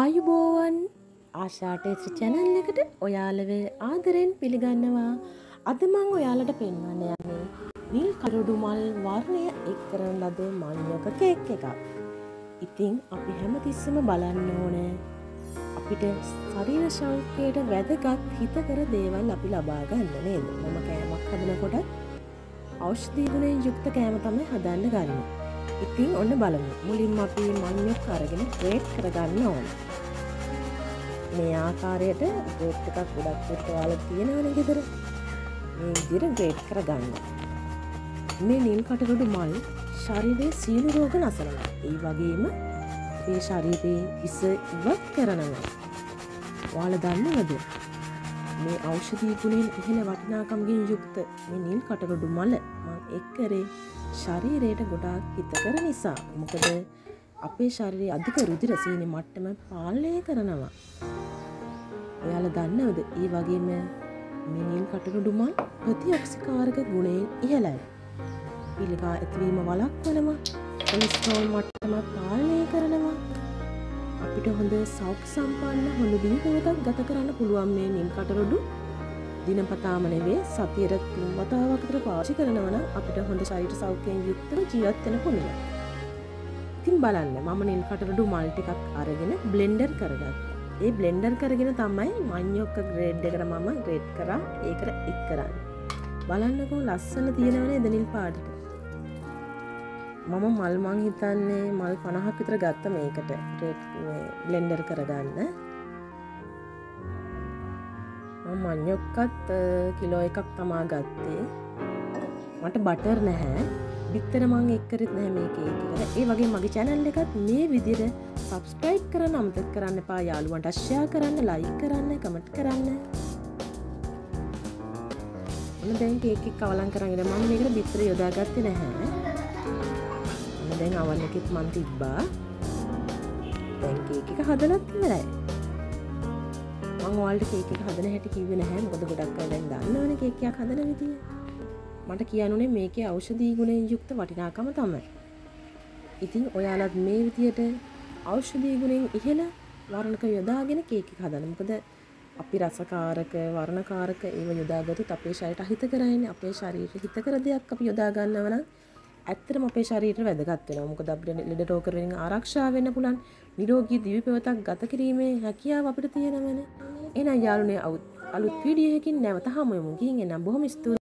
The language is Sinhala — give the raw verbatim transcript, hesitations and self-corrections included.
ආයුබෝවන් ආශා ටේස්ටි channel එකට ඔයාලව ආදරෙන් පිළිගන්නවා. අද මම ඔයාලට පෙන්වන්න යන්නේ නිල් කරඩු මල් වර්ණය එක් කරන ලද මණ්ඩක කේක් එකක්. ඉතින් අපි හැමතිස්සෙම බලන්න ඕනේ අපිට ශරීර ශාන්තියට වැදගත් හිතකර දේවල් අපි ලබා ගන්න නේද? මම කෑමක් හදනකොට ඖෂධ ගුණයෙන් යුක්ත කෑම තමයි හදන්න ගන්නේ. ඉතින් ඔන්න බලමු. මුලින්ම අපි මණ්ඩක අරගෙන ග්‍රේට් කරගන්න ඕනේ. මේ ආකාරයට ග්‍රේට් එකක් ගොඩක් කොට ඔයාලා තියෙනවනේ ගෙදර. මේ විදිහට ග්‍රේට් කරගන්න. මේ නිල් කටරොඩු මල් ශරීරයේ සියලු රෝග නසනවා. ඒ වගේම මේ ශරීරයේ ඉස ඉවත් කරනවා. ඔයාලා දන්නවද? මේ ඖෂධීය ගුණයෙන් ඉහළ වටිනාකමකින් යුක්ත මේ නිල් කටරොඩු මල් මම එක් කරේ ශරීරයට ගොඩාක් හිතකර නිසා. මොකද අපේ ශරීරයේ අධික රුධිර සීනි මට්ටම පාලනය කරනවා. ඔයාලා දන්නවද? ඒ වගේම මේ නිල් කටරොඩු මල් ප්‍රතිඔක්සිකාරක ගුණයෙන් ඉහළයි. පිළිකා ඇතිවීම වළක්වනවා. කොලෙස්ටරෝල් මට්ටම පාලනය කරනවා. අපිට හොඳ සෞඛ්‍ය සම්පන්න හොඳ දිනකෝතක් ගත කරන්න පුළුවන් මේ නිල් කටරොඩු. දිනපතාම නෙවෙයි සතියට තුන් වතාවක් විතර පාවිච්චි කරනවා නම් අපිට හොඳ ශරීර සෞඛ්‍යයෙන් යුක්තව ජීවත් වෙන්න පුළුවන්. ඉතින් බලන්න මම නිල් කටරඩු මල් ටිකක් අරගෙන බ්ලෙන්ඩර් කරගත්තා. ඒ බ්ලෙන්ඩර් කරගෙන තමයි මඤ්ඤොක්ක ග්‍රේඩ් එකට මම ග්‍රේඩ් කරා. ඒකට එක් කරන්නේ. බලන්නකෝ ලස්සන තියෙනවනේ එදනිල් පාටට. මම මල් මං හිතන්නේ මල් පනහක් විතර ගත්ත මේකට ග්‍රේඩ් බ්ලෙන්ඩර් කරගන්න. මම මඤ්ඤොක්කත් කිලෝ එකක් තමා ගත්තේ. මට බටර් නැහැ. විතර මම එක් කරෙත් නැහැ මේ කේක් එකට. ඒ වගේ මගේ channel එකත් මේ විදිහට subscribe කරන්න අමතක කරන්න එපා. යාළුවන්ට share කරන්න, like කරන්න, comment කරන්න. මම දැන් කේක් එක අවලං කරගෙන මම මේකට විතර යොදාගත්තේ නැහැ. මම දැන් අවල් එකෙත් මන් තිබ්බා. දැන් කේක් එක හදලත් ඉවරයි. මම ඔයාලට කේක් එක හදන හැටි කිව්වේ නැහැ. මොකද ගොඩක් අය දැන් දන්නවනේ කේක් එකක් හදන විදිය. මට කියන්නුනේ මේකේ ඖෂධීය ගුණයෙන් යුක්ත වටිනාකම තමයි. ඉතින් ඔයාලත් මේ විදියට ඖෂධීය ගුණයෙන් ඉහළ වර්ණක යොදාගෙන කේක් එක හදන්න. මොකද අපි රසකාරක වර්ණකාරක ඒව යොදාගත්තොත් අපේ ශරීරයට හිතකර ඉන්නේ. අපේ ශරීරයට හිතකර දෙයක් අපි යොදා ගන්නව නම් ඇත්තටම අපේ ශරීරයට වැදගත් වෙනවා. මොකද අපිට ලෙඩ රෝග වලින් ආරක්ෂා වෙන්න පුළුවන්. නිරෝගී දිවිපවතක් ගත කිරීමේ හැකියාව අපිට තියෙනවනේ. එහෙනම් යාළුවනේ අලුත් වීඩියෝ එකකින් නැවත හමු වෙමු. ගිහින් එනම් බොහොම ස්තුතියි.